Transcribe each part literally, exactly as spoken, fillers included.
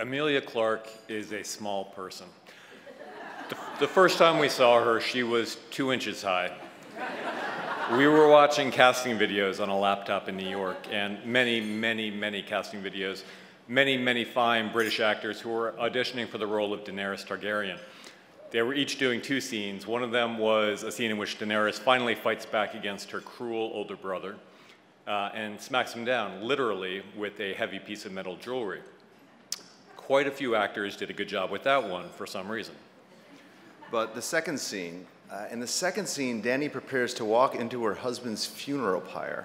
Emilia Clarke is a small person. The, the first time we saw her, she was two inches high. We were watching casting videos on a laptop in New York, and many, many, many casting videos, many, many fine British actors who were auditioning for the role of Daenerys Targaryen. They were each doing two scenes. One of them was a scene in which Daenerys finally fights back against her cruel older brother uh, and smacks him down, literally, with a heavy piece of metal jewelry. Quite a few actors did a good job with that one for some reason. But the second scene, Uh, in the second scene, Dany prepares to walk into her husband's funeral pyre.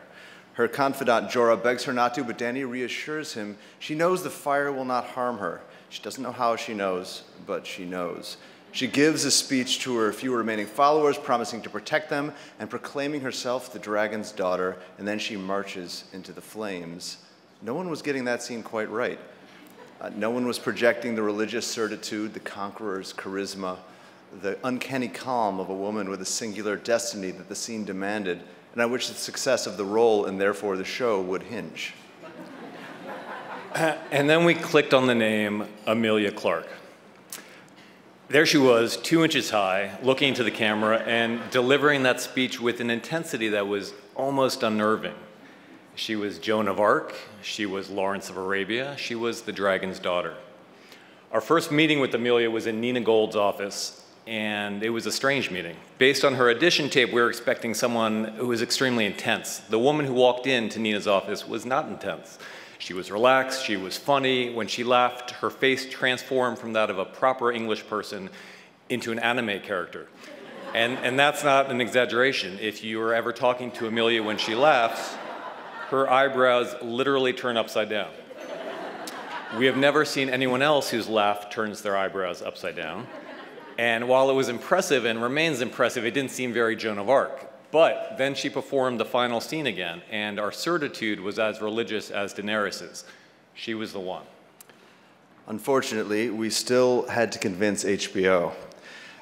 Her confidant, Jorah, begs her not to, but Dany reassures him she knows the fire will not harm her. She doesn't know how she knows, but she knows. She gives a speech to her few remaining followers, promising to protect them and proclaiming herself the dragon's daughter, and then she marches into the flames. No one was getting that scene quite right. Uh, no one was projecting the religious certitude, the conqueror's charisma, the uncanny calm of a woman with a singular destiny that the scene demanded, and on which the success of the role and therefore the show would hinge. And then we clicked on the name Emilia Clarke. There she was, two inches high, looking into the camera and delivering that speech with an intensity that was almost unnerving. She was Joan of Arc, she was Lawrence of Arabia, she was the dragon's daughter. Our first meeting with Emilia was in Nina Gold's office, and it was a strange meeting. Based on her audition tape, we were expecting someone who was extremely intense. The woman who walked into Nina's office was not intense. She was relaxed, she was funny. When she laughed, her face transformed from that of a proper English person into an anime character. And, and that's not an exaggeration. If you were ever talking to Emilia when she laughs, her eyebrows literally turn upside down. We have never seen anyone else whose laugh turns their eyebrows upside down. And while it was impressive and remains impressive, it didn't seem very Joan of Arc. But then she performed the final scene again, and our certitude was as religious as Daenerys's. She was the one. Unfortunately, we still had to convince H B O.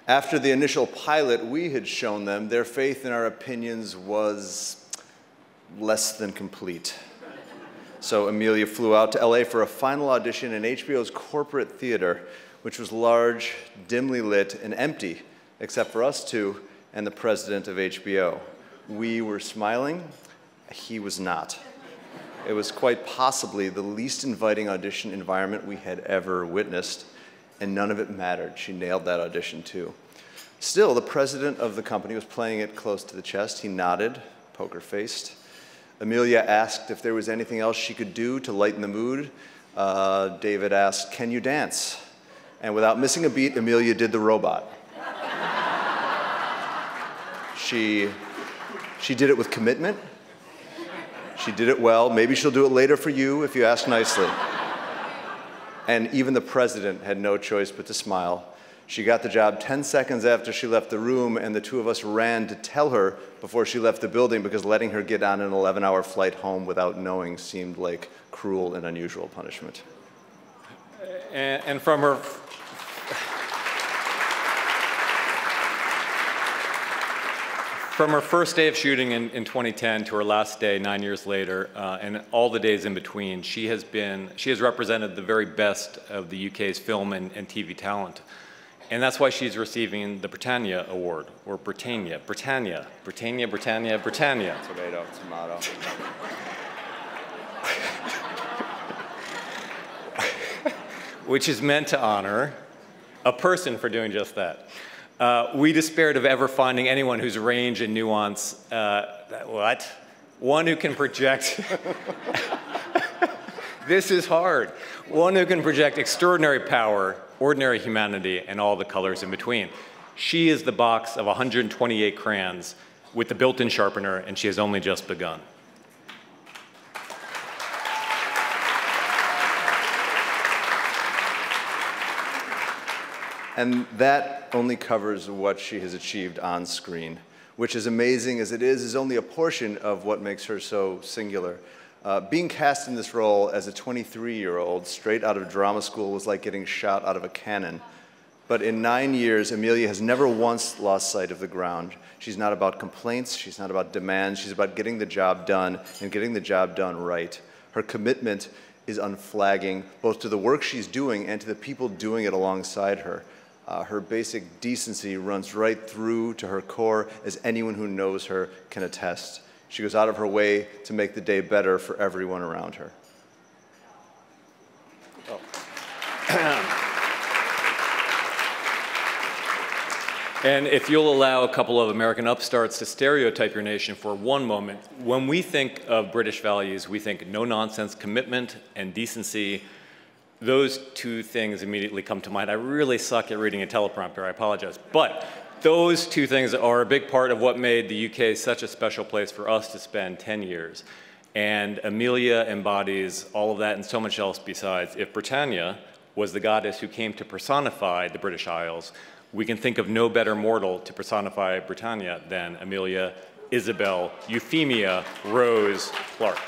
After the initial pilot we had shown them, their faith in our opinions was less than complete. So Emilia flew out to L A for a final audition in H B O's corporate theater, which was large, dimly lit, and empty, except for us two and the president of H B O. We were smiling, he was not. It was quite possibly the least inviting audition environment we had ever witnessed, and none of it mattered. She nailed that audition too. Still, the president of the company was playing it close to the chest. He nodded, poker-faced. Emilia asked if there was anything else she could do to lighten the mood. Uh, David asked, "Can you dance?" And without missing a beat, Emilia did the robot. She, she did it with commitment. She did it well. Maybe she'll do it later for you if you ask nicely. And even the president had no choice but to smile. She got the job ten seconds after she left the room, and the two of us ran to tell her before she left the building, because letting her get on an eleven hour flight home without knowing seemed like cruel and unusual punishment. And, and from her... From her first day of shooting in, in twenty ten to her last day nine years later, uh, and all the days in between, she has been, she has represented the very best of the U K's film and, and T V talent. And that's why she's receiving the Britannia Award, or Britannia, Britannia, Britannia, Britannia, Britannia. Tomato, tomato. Which is meant to honor a person for doing just that. Uh, we despaired of ever finding anyone whose range and nuance, uh, what? One who can project, this is hard. One who can project extraordinary power, ordinary humanity, and all the colors in between. She is the box of one hundred twenty-eight crayons with the built-in sharpener, and she has only just begun. And that only covers what she has achieved on screen, which, as amazing as it is, is only a portion of what makes her so singular. Uh, being cast in this role as a twenty-three-year-old straight out of drama school was like getting shot out of a cannon. But in nine years, Emilia has never once lost sight of the ground. She's not about complaints, she's not about demands, she's about getting the job done and getting the job done right. Her commitment is unflagging, both to the work she's doing and to the people doing it alongside her. Uh, her basic decency runs right through to her core, as anyone who knows her can attest. She goes out of her way to make the day better for everyone around her. Oh. And if you'll allow a couple of American upstarts to stereotype your nation for one moment, when we think of British values, we think no-nonsense commitment and decency. Those two things immediately come to mind. I really suck at reading a teleprompter, I apologize. But those two things are a big part of what made the U K such a special place for us to spend ten years. And Emilia embodies all of that and so much else besides. If Britannia was the goddess who came to personify the British Isles, we can think of no better mortal to personify Britannia than Emilia Isabel Euphemia Rose Clark.